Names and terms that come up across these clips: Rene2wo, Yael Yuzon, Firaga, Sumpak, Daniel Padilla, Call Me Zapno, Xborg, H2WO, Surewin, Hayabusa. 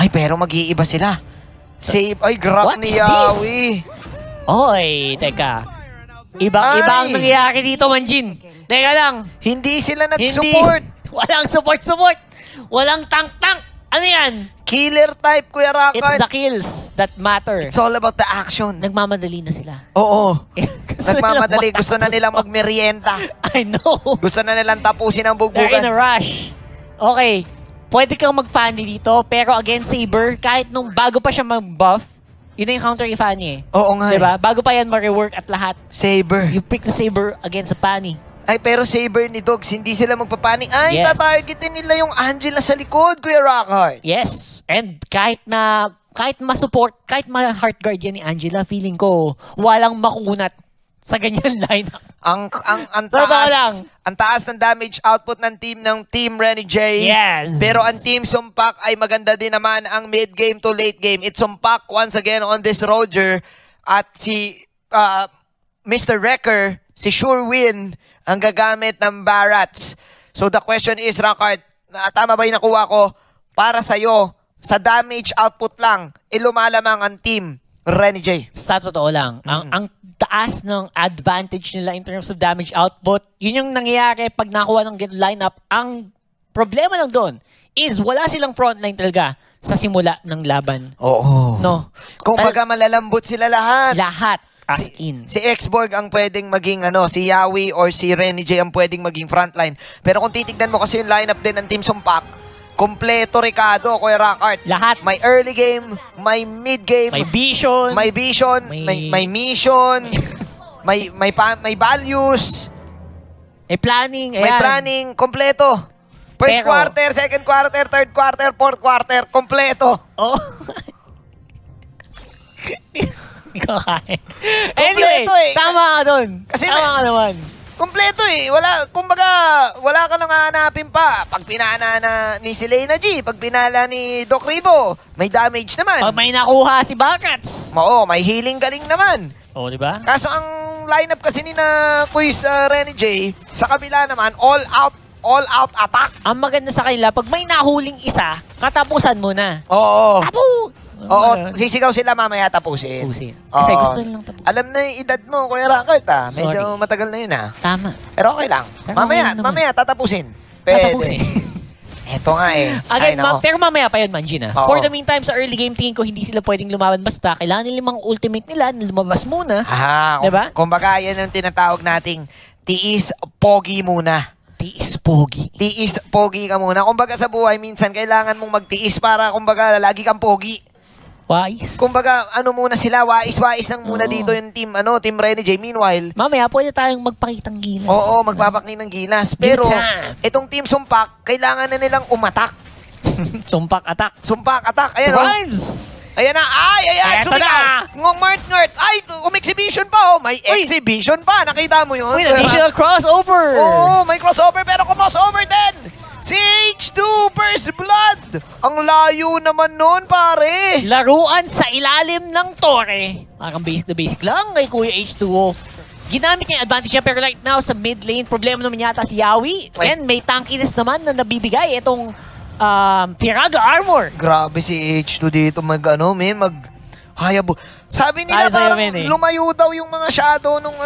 Ay, pero mag-iiba sila. Save. Ay, grab ni Yawi. Oy, teka. Ibang-iba ang nangyayari dito, Manjin. Teka lang. Hindi sila nag-support. Walang support. Walang tank. Ano yan? Killer type, Kuya Rakan. It's the kills that matter. It's all about the action. Nagmamadali na sila. Oo. Nagmamadali. Gusto na nilang magmerienda. I know. Gusto na nilang tapusin ang bugbugan. They're in a rush. Okay. Pwede kang mag-fanny dito, pero against Saber, kahit nung bago pa siya mag-buff, yun na yung counter ni Fanny eh. Oo nga. Diba? Bago pa yan ma-rework at lahat. Saber. You pick the Saber against the Fanny. Ay, pero Saber ni Dogs, hindi sila magpapanik. Ay, yes. Tatargetin nila yung Angela sa likod, Kuya Rockhart. Yes. And kahit ma-support, kahit ma-heart guard yan ni Angela, feeling ko, walang makunat sa ganyan lineup. Ang taas ng damage output ng team Rene2wo. Yes. Pero ang team Sumpak ay maganda din naman ang mid-game to late-game. It's Sumpak once again on this Roger. At si Mr. Wrecker, si Surewin, ang gagamit ng Barats. So the question is, Rackard, tama ba yung nakuha ko? Para sa'yo, sa damage output lang, ilumalamang ang team Rene2wo. Sa totoo lang, ang taas ng advantage nila in terms of damage output, yun yung nangyayari pag nakuha ng lineup. Ang problema lang doon is wala silang frontline talaga sa simula ng laban. Oo. No? Kung baga malalambot sila lahat. As in. Si Xborg ang pwedeng maging si Yawi or si Rene2wo ang pwedeng maging frontline. Pero kung titignan mo kasi yung lineup din ng Team Sumpak, kompleto Ricardo, Kuya Rockart. Lahat. May early game, may mid game, may vision, may mission, may values, may planning, kompleto. First quarter, second quarter, third quarter, fourth quarter, kompleto. Oh. Anyway, tama ka doon. Tama ka naman. Kompleto eh. Kumbaga, wala ka nang hanapin pa. Pag pinana na ni Selena G, pag pinala ni Doc Ribo, may damage naman. Pag may nakuha si Bakats. Oo, may healing galing naman. Oo, di ba? Kaso ang lineup kasi ni na Kuis Rene2wo, sa kabila naman, all out attack. Ang maganda sa kanila, pag may nahuling isa, katapusan mo na. Oo. Oo, sisigaw sila mamaya tapusin. Kasi gusto nilang tapusin. Alam na yung edad mo, Kuya Rockart, ah. Medyo matagal na yun, ah. Tama. Pero okay lang. Mamaya tatapusin. Pwede. Tatapusin. Eto nga eh. Again, pero mamaya pa yun, Manjin, ah. For the meantime, sa early game, tingin ko hindi sila pwedeng lumaban basta. Kailangan nilang mga ultimate nila na lumabas muna. Diba? Kumbaga, yan ang tinatawag nating tiis pogi muna. Tiis pogi ka muna. Kumbaga sa buhay, minsan kailangan mong magtiis para kumbaga lagi kang pogi. Wais. Kumbaga, muna sila, wais nang muna dito yung team, team Rene2wo. Meanwhile, mamaya pwede tayong magpakitang gilas. Oo, magpapakitang gilas. Pero, itong team Sumpak, kailangan na nilang umatak. Sumpak attack. Ayan, Rhymes! Ayan na, ayan, sumigaw. Ngong-mart-ngart. Ay, exhibition pa, may exhibition pa. Nakita mo yun? Uy, additional crossover. Oo, may crossover, pero crossover din. Si H2 Burst Blood! Ang layo naman nun, pare! Laruan sa ilalim ng tore. Parang basic na basic lang kay Kuya H2WO. Ginamit niya yung advantage niya, pero right now sa mid lane, problema naman yata si Yawi. And may tankiness naman na nabibigay itong Piraga Armor. Grabe si H2 dito mag-hayabo. Sabi nila parang lumayo daw yung mga shadow nung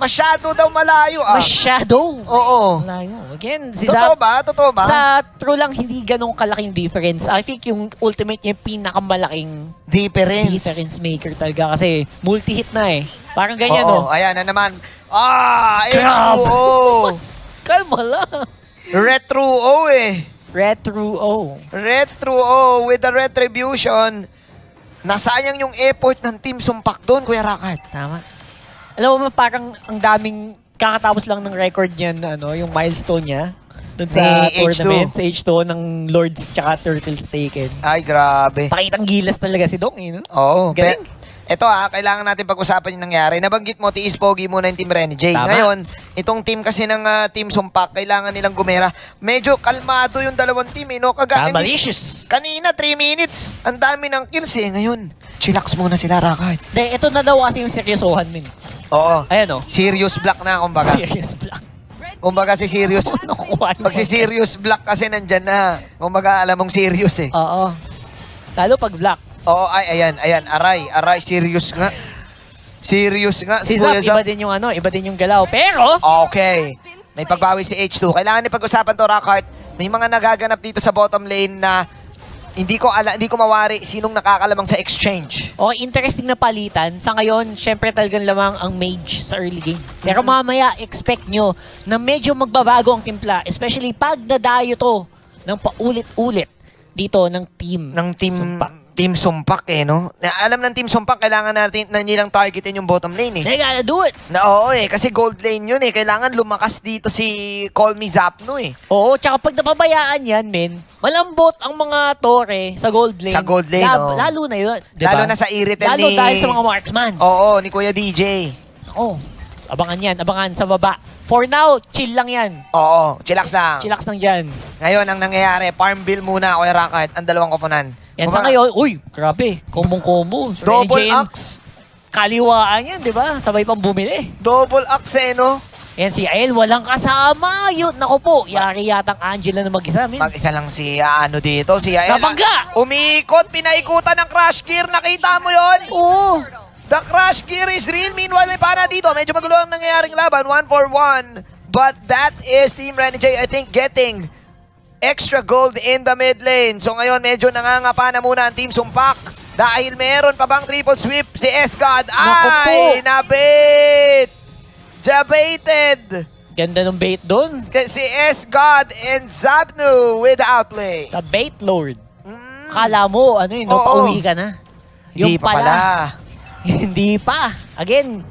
masyado daw malayo Masyado? Oo. Malayo. Again, si Zap. Totoo ba? Sa true lang, hindi ganong kalaking difference. I think yung ultimate niya yung pinakamalaking difference maker talaga kasi multi-hit na eh. Parang ganyan no? Ayan na naman. H2WO. Kalma lang. Rene2wo with the retribution. Nasayang yung effort ng Team Sumpak doon, Kuya Rockart. Tama. Alam mo, parang ang daming kakatapos lang ng record niyan, yung milestone niya. Doon sa tournament, sa H2 ng Lords tsaka Turtles Taken. Ay, grabe. Pakitang gilas talaga si Dong, eh, no? Oo. Galing. Ito kailangan natin pag-usapan yung nangyari. Nabanggit mo, tiis pogi muna yung Team Rene2wo. Ngayon, itong team kasi ng Team Sumpak, kailangan nilang gumera. Medyo kalmado yung dalawang team, eh, no? Malicious. Kanina, 3 minutes. Ang dami ng kills, eh. Ngayon, chillax muna sila, Rockart. Ito na daw kasi yung seryosohan, min. Oo. Ayan, serious black na, kumbaga. Serious black. Kumbaga si serious. Pag si serious black kasi nandyan na. Kumbaga, alam mong serious, eh. Oo. Lalo pag black. Oo, ay, ayan. Aray, serious nga. Si Zap, iba din yung ano, iba din yung galaw. Pero... okay. May pagbawi si H2. Kailangan ni pag-usapan to, Rockhart. May mga nagaganap dito sa bottom lane na hindi ko mawari sinong nakakalamang sa exchange. Oh, interesting na palitan. Sa ngayon, syempre talagang lamang ang mage sa early game. Pero mamaya, expect nyo na medyo magbabago ang timpla. Especially pag nadayo to ng paulit-ulit dito ng team. Team Sumpak eh, no? Alam ng Team Sumpak, kailangan natin na nilang targetin yung bottom lane eh. They gotta do it! Oo eh, kasi gold lane yun eh. Kailangan lumakas dito si Call Me Zapno eh. Oo, tsaka pag napabayaan yan, men, malambot ang mga tore sa gold lane. Sa gold lane, oh. Lalo na yun, diba? Lalo na sa irritant ni... Lalo dahil sa mga marksman. Oo, ni Kuya DJ. Oo, abangan yan, abangan sa baba. For now, chill lang yan. Oo, chillax lang. Chillax lang dyan. Ngayon, ang nangyayari, farm bill muna, Kuya Rocket, ang dalawang koponan. Yan sa kayo, uy, grabe, kombo-kombo. Double axe. Kaliwaan yan, di ba? Sabay pang bumili. Double axe, eh, no? Yan si Yael, walang kasama. Yun, naku po, yari yatang Angela na mag-isa. Mag-isa lang si, ano dito, si Yael. Napangga! Umiikot, pinaikutan ng crash gear. Nakita mo yon? Oo. The crash gear is real. Meanwhile, may pana dito. Medyo magulo ang nangyayaring laban. 1-for-1. But that is Team Rene2wo, I think, getting... extra gold in the mid lane. So ngayon medyo nangangapa na muna ang Team Sumpak dahil meron pa bang triple sweep si S-God. Ay, nabait! Jabaited! Ganda ng bait doon. Si S-God and Zapno with outplay. The bait lord. Kala mo, ano yun, pauwi ka na. Hindi pa pala. Hindi pa. Again,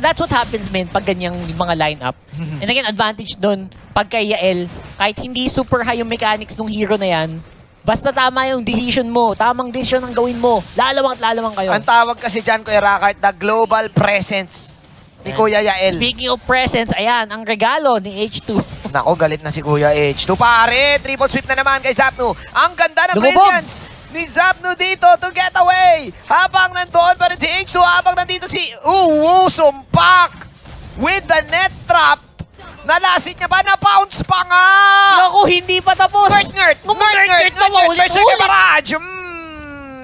that's what happens, men, pag ganyang mga lineup. And again, advantage doon pag kay Yael, kahit hindi super high yung mechanics ng hero na yan, basta tama yung decision mo, tamang decision ang gawin mo, lalawang at lalawang kayo. Ang tawag kasi dyan, Kuya Rocket, the global presence ni Kuya Yael. Speaking of presence, ayan, ang regalo ni H2. Nako, galit na si Kuya H2. Pare, triple sweep na naman kay Zapno. Ang ganda ng brilliance ni Zapno dito to get away. Habang nandoon pa rin si H2, habang nandito si Sumpak with the net trap. Nalasit niya ba? Na-pounce pa nga! Naku, hindi pa tapos! Ngert!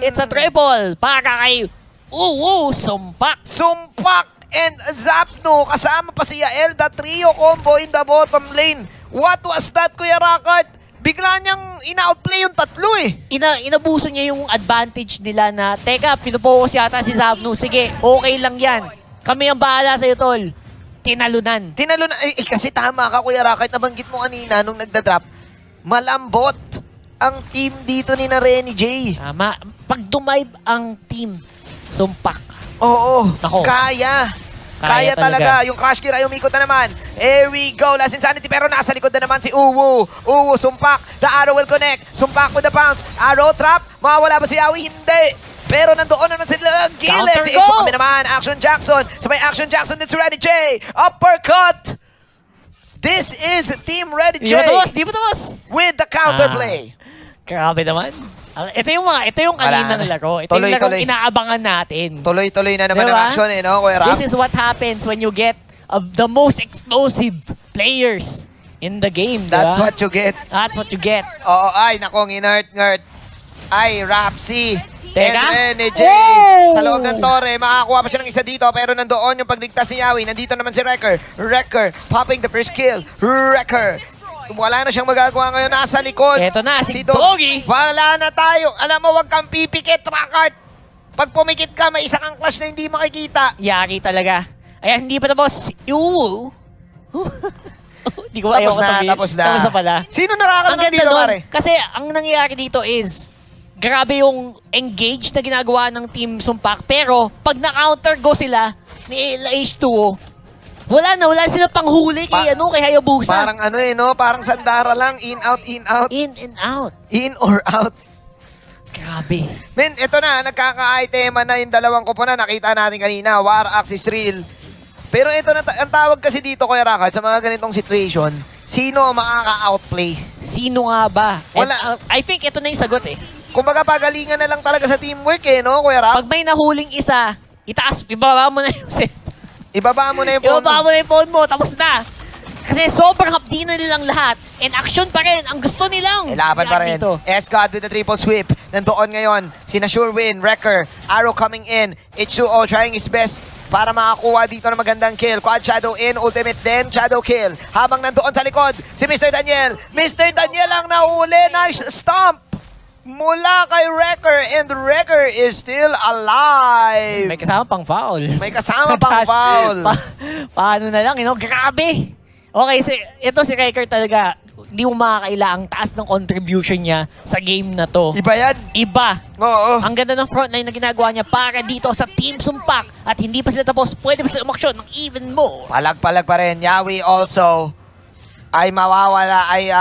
It's a triple para kay Sumpak! Sumpak and Zapno, kasama pa si Yael, the trio combo in the bottom lane. What was that, Kuya Rocket? Bigla niyang ina-outplay yung tatlo eh. Inabuso niya yung advantage nila na, teka, pinupokus yata si Zapno. Sige, okay lang yan. Kami ang bahala sa'yo, tol. Tinalunan. Tinalunan. Eh, kasi tama ka, Kuya Rocket. Nabanggit mo kanina nung nagda-drop, malambot ang team dito ni Rene2wo. Tama. Pag dumive ang team, Sumpak. Oo. Ako. Kaya. Kaya talaga. Yung crash gear ay umikot na naman. Here we go. Last Insanity. Pero nasa likod na naman si Uwu. Uwu, Sumpak. The arrow will connect. Sumpak with the bounce. Arrow trap. Mawawala ba si Yawi? Hindi. Pero nandoon naman sila gilid. Si H2 kami naman. Action Jackson. Sabay Action Jackson din si Rene2wo. Uppercut. This is Team Rene2wo. Di ba tawas? With the counterplay. Grabe naman. Ito yung kanina na laro. Ito yung larong inaabangan natin. Tuloy-tuloy na naman ang action eh, no? This is what happens when you get the most explosive players in the game. That's what you get. That's what you get. Oo, ay, nakong inert-ngert. Ay, Rapsy. Teka. Sa loob ng Torre, makakuha pa siya ng isa dito, pero nandoon yung pagligtas ni Yawi. Nandito naman si Wrecker. Wrecker, popping the first kill. Wrecker. Wala na siyang magagawa ngayon. Nasa likod. Ito na, si Doggy. Wala na tayo. Alam mo, huwag kang pipikit, Rockart. Pag pumikit ka, may isa kang clash na hindi makikita. Yari talaga. Ayan, hindi pa tapos. Ew. Tapos na. Tapos na pala. Sino nakakalang dito, pare? Kasi ang nangyayari dito is... grabe yung engage na ginagawa ng Team Sumpak. Pero, pag na-counter go sila ni H2WO, wala sila panghuli kay Hayabusa. Parang ano eh, no? Parang Sandara lang. In, out, in, out. In and out. In or out. Grabe. Men, ito na. Nagkaka-itema na yung dalawang koponan. Nakita natin kanina. War Axe is real. Pero ito na, ang tawag kasi dito, Kuya Rocket, sa mga ganitong situation, sino makaka-outplay? Sino nga ba? Wala. I think ito na yung sagot eh. Kumbaga, pagalingan na lang talaga sa teamwork eh, no, Kuya Rock? Pag may nahuling isa, ibaba mo na yung phone mo. Tapos na. Kasi sobrang hapdi na nilang lahat. And action pa rin. Ang gusto nilang. Laban pa rin. S-God with the triple sweep. Nandoon ngayon. Sina Shurwin, Wrecker, Arrow coming in. H2WO trying his best para makakuha dito ng magandang kill. Quad Shadow in, ultimate then Shadow kill. Habang nandoon sa likod, si Mr. Daniel. Mr. Daniel ang nahuli. Nice stomp mula kay Wrecker, and Wrecker is still alive. May kasama pang foul. May kasama pang foul. Paano na lang, you know? Grabe! Okay, ito si Wrecker talaga. Hindi mo makakaila ang taas ng contribution niya sa game na to. Iba yan? Iba. Oo. Ang ganda ng frontline na ginagawa niya para dito sa Team Sumpak. At hindi pa sila tapos, pwede pa sila umaksyon ng even more. Palag-palag pa rin. Yawi also ay mawawala, ay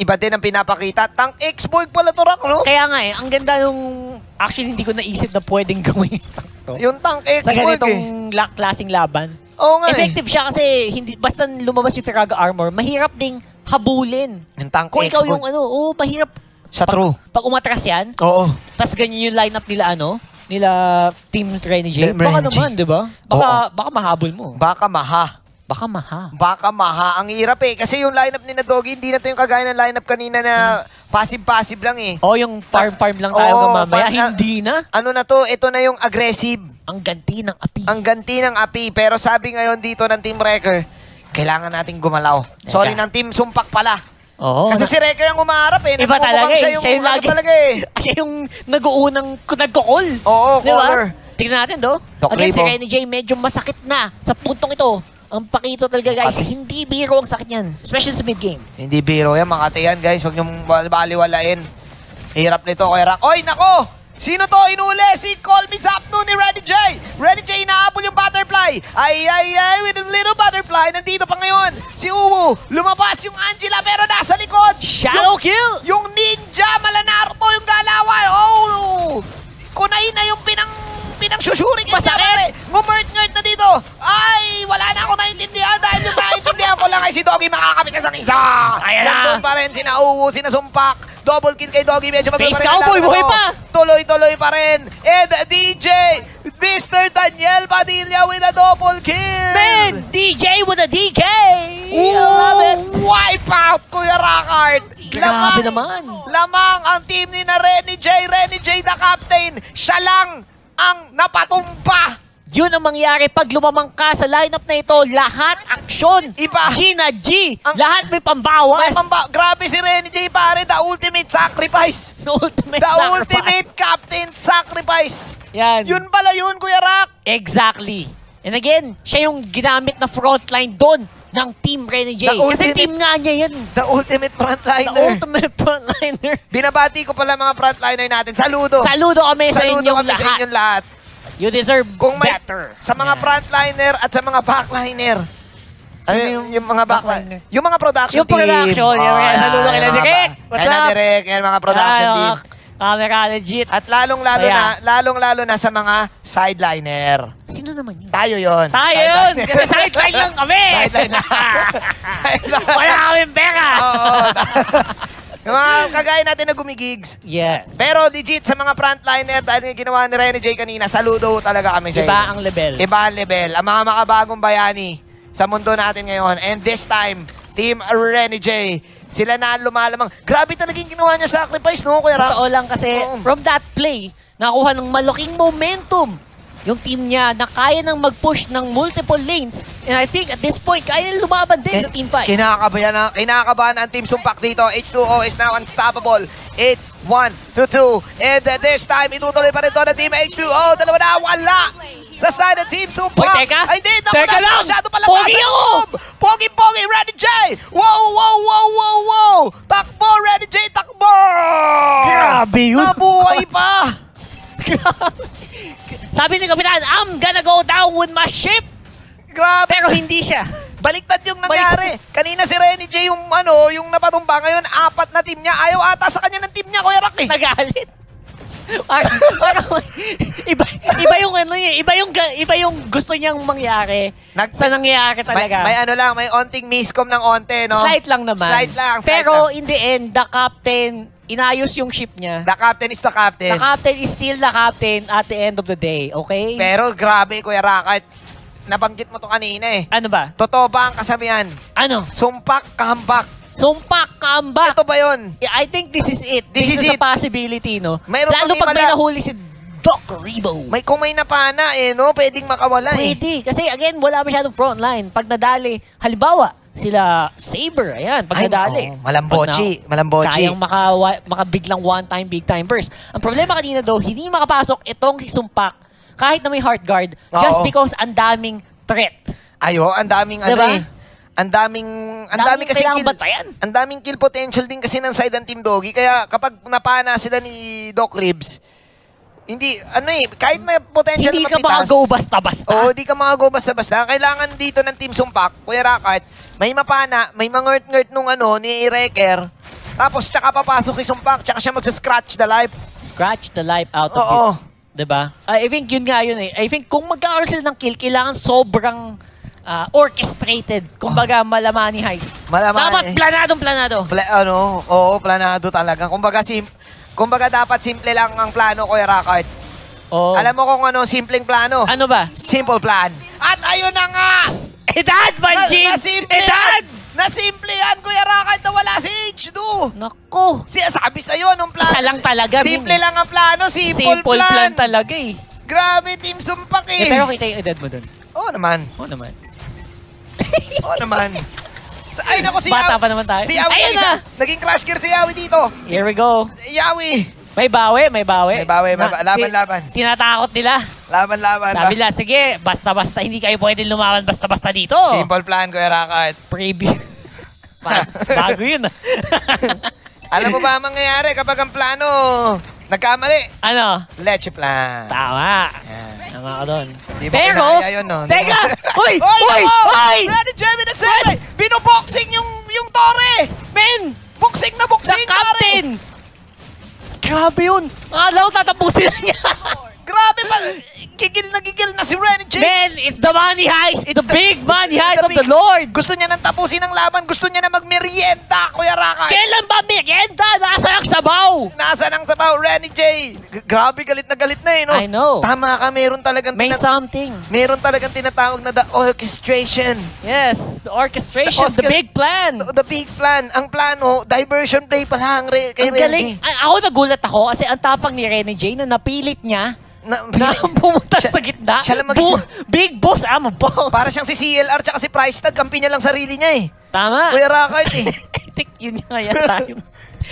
iba din ang pinapakita. Tang X-Borg pala to, Rock, no? Kaya nga eh, ang ganda nung, actually hindi ko naisip na pwedeng gawin to. Yung Tang X-Borg eh. Sa ganitong klaseng laban. Oo nga. Effective siya kasi hindi, basta lumabas yung Firaga armor, mahirap ding habulin. Yung Tang X-Borg. Kung ikaw yung ano, oo, mahirap. Sa true. Pag umatras yan, oo. Tapos ganyan yung lineup nila, ano, nila Team Rene2wo. Baka naman, di ba? Baka mahabol mo. Baka maha. Ang hirap eh. Kasi yung lineup ni na Doggy, hindi na ito yung kagaya ng lineup kanina na passive-passive lang eh. Oh, yung farm-farm lang tayo mamaya. Hindi na. Ano na to? Ito na yung aggressive. Ang ganti ng api. Ang ganti ng api. Pero sabi ngayon dito ng Team Wrecker, kailangan nating gumalaw. Sorry, ng Team Sumpak pala. Oo, kasi si Wrecker ang umaharap eh. Iba talaga eh. Siya yung nag-uunang nag-call. Oo, caller. Tignan natin do. Again, si Rene2wo medyo masakit na sa puntong ito. Ang pakito talaga, guys. Kasi hindi biro ang sakit niyan. Especially sa mid-game. Hindi biro yan. Mga tiyan, guys. Huwag niyong baliwalain. Hirap nito kay Rock. Oy, nako! Sino to? Inuli! Si Call Me Zapno ni Rene2wo. Rene2wo inaapol yung butterfly. Ay, with a little butterfly. Nandito pa ngayon. Si Uwu. Lumabas yung Angela pero nasa likod. Shadow kill! Yung ninja. Malanaro to yung galawan. Oh! Kunay na yung pinang-susuring. Masakit! Mumert-ngert na dito. Ay! Wala na ako naintindihan dahil yung naintindihan ko lang ay si Doggy makakapit ka sa isa. Ayan na. Nandun pa rin si Nauwu, si Nasumpak. Double kill kay Doggy. Medyo magpaparin na lang ito. Tuloy-tuloy pa rin. And DJ, Mr. Daniel Padilla with a double kill. Ben, DJ with a DK. Ooh, I love it. Wipe out, Kuya Rockart. Grabe naman. Lamang ang team ni na Rene2wo. Rene2wo the captain. Siya lang ang napatumpa. Yun ang mangyari pag lumamang ka sa lineup na ito. Lahat aksyon. Iba. G na G. Lahat may pambawas. Grabe si Rene2wo pare. The ultimate sacrifice. The ultimate captain sacrifice. Yan. Yun pala yun, Kuya Rock. Exactly. And again, siya yung ginamit na frontline doon ng Team Rene2wo. Kasi team nga niya yan. The ultimate frontliner. The ultimate frontliner. Binabati ko pala mga frontliner natin. Saludo. Saludo kami sa inyong lahat. You deserve better. Sa mga frontliner at sa mga backliner. Yung mga backliner. Yung mga production team. Yung production. Saludo kayo na direct. What's up? Kayo na direct. Yung mga production team. Camera legit. At lalong-lalo na sa mga sideliner. Sino naman yun? Tayo yun. Tayo yun! Kasi sideline lang kami! Sideline lang. Wala kaming pera! Oo. Yung mga kagaya natin na gumigigs. Yes. Pero legit sa mga frontliner, dahil yung ginawa ni Rene2wo kanina, saludo talaga kami sa inyo. Iba ang level. Iba ang level. Ang mga makabagong bayani sa mundo natin ngayon. And this time, Team Rene2wo, sila na lumalamang. Grabe talaga yung ginawa niya sacrifice, no, Kuya Rock? Totoo lang kasi from that play, nakuha ng malaking momentum yung team niya na kaya nang mag-push ng multiple lanes. And I think at this point, kaya nang lumaban din sa Team 5. Kinakabahan ang Team Sumpak dito. H2WO is now unstoppable. 8-1-2-2. And this time, itutuloy pa rin ito ng Team H2WO. Dalawa na, wala! Sa side ng Team Sumpak. Wait, teka! Ay, hindi! Teka lang! Masyado pala pa sa loob! Pogi! Rene2wo! Wow! Takbo, Rene2wo! Takbo! Grabe yun! Nabuhay pa! Sabi ni Kapitan, I'm gonna go down with my ship. Grabe. Pero hindi siya. Baliktad yung nangyari. Kanina si Rene2wo yung ano, yung napatumba. Ngayon, apat na team niya. Ayaw ata sa kanya ng team niya, Kuya Rock eh. Nagalit. Iba yung gusto niyang mangyari sa nangyari talaga. May ano lang, may onting miscom ng onte, no? Slight lang naman. Pero in the end, the captain, inayos yung ship niya. The captain is the captain. The captain is still the captain at the end of the day, okay? Pero grabe, Kuya Rock, nabanggit mo to kanina eh. Ano ba? Totoo ba ang kasabihan? Ano? Sumpak, kahambak. Sumpak, kahambak. Ito ba yun? Yeah, I think this is it. This is a possibility, no? Mayroon lalo pag may nahuli si Doc Rebo. Kung may napana eh, no? Pwedeng makawala eh. Pwede. Kasi again, wala masyadong frontline. Pag nadali, halimbawa, sila Saber, ayan, pag nadali. Oh, malambochi, malambochi. Kayang makabiglang one-time, big-time burst. Ang problema kanina daw, hindi makapasok itong si Sumpak kahit na may heart guard, just because ang daming threat. Ayo, ang daming diba? Ano eh. Ang daming kasi kill. Ang daming kill potential din kasi ng side ng Team Doggy. Kaya kapag napana sila ni Doc Ribs, hindi, ano eh, kahit may potential na mapitas. Hindi ka makago basta-basta. Oo, hindi ka makago basta-basta. Kailangan dito ng Team Sumpak, Kuya Rakat, may mapana, may mangert-ngert nung ano, ni Wrecker. Tapos, tsaka papasok kay Sumpak, tsaka siya magsa-scratch the life. Scratch the life out of it. Diba? I think yun nga yun eh. I think kung magkakaroon sila ng kill, kailangan sobrang orchestrated. Kumbaga, malamani heist. Dapat planadong-planado. Oo, planado talaga. Kumbaga, dapat simple lang ang plano ko, Rackard. Alam mo kung ano, simpleng plano? Ano ba? Simple plan. At ayun na nga! Edad, Vanjin! Edad! Nasimple yan, Kuya Rakan, na wala si H2. Naku. Sabi sa'yo, anong plano? Isa lang talaga. Simple lang ang plano, simple plan talaga eh. Grabe, Team Sumpak eh. Pero kita yung edad mo dun. Oo naman. Oo naman. Oo naman. Ay, naku, si Yawi. Bata pa naman tayo. Si Yawi isa. Naging crash gear si Yawi dito. Here we go. Yawi. May bawi, may bawi. May bawi, may bawi. Laban-laban. Tinatakot nila. Laban-laban. Sabi nila, sige, basta-basta, hindi kayo pwede lumaban basta-basta dito. Simple plan, Kuya Rakat. Preview. Bago yun. Alam mo ba ang mangyayari kapag ang plano nagkamali? Ano? Leche plan. Tama. Tama ko doon. Pero, teka! Uy! Uy! Uy! Brady Jemmy na sila! Binuboxing yung tore! Men! Boxing na boxing! The captain! Grabe yun! Akala ko tatapusin na niya! Grabe pa! Gigil na gigil na si Rene2wo! Man, it's the money heist! It's the big money heist of the Lord! Gusto niya nang tapusin ang laban! Gusto niya na magmerienda, Kuya Rakat! Kailan ba merienda? Nasaan ang sabaw? Nasaan ang sabaw, Rene2wo? Grabe, galit na eh, no? I know. Tama ka, meron talagang tinatawag na the orchestration. Yes, the orchestration, the big plan. The big plan. Ang plano, diversion play pala ang kay Rene2wo. Ako nagulat ako kasi ang tapang ni Rene2wo na napilit niya na pumunta sa gitna. Big boss, I'm a boss. Para siyang si CLR tsaka si Price Tag. Kampi niya lang sarili niya eh. Tama. Kuya Rakat eh. I think yun nga yan tayo.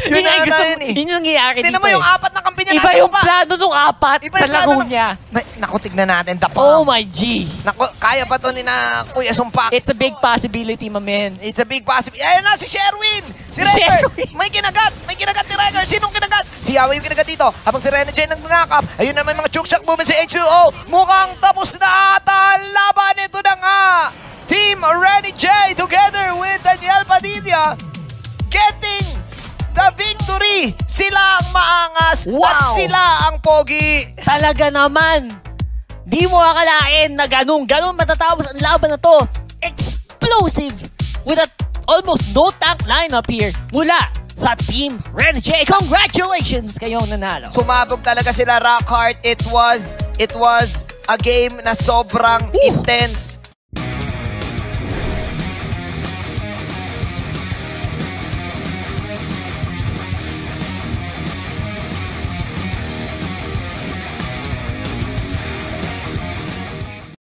Yun nga yun eh. Yun yung nangyayari dito eh. Tignan mo yung apat na kampi niya. Iba yung plano nung apat sa laro niya. Naku, tignan natin. Oh my G. Naku, kaya ba ito ni na Kuya Sumpak? It's a big possibility, my man. It's a big possibility. Ayun na, si Sherwin. Si Wrecker. May kinagat. May kinagat si Wrecker. Sinong kinagat? Si Yawi yung kinagat dito. Habang si Rene2wo nag-knock-up. Ayun naman mga chuk-chak movement si H2WO. Mukhang tapos na ata ang laban. Ito na nga. Team Rene2wo together with Daniel Padilla getting the victory. Sila ang maangas at sila ang pogi. Talaga naman. Di mo akalain na ganun matatapos ang laban na to. Explosive with a almost no tank lineup here mula sa Team Rene2wo. Congratulations, kayong nanalo. Sumabog talaga sila, Rackheart. It was a game na sobrang intense.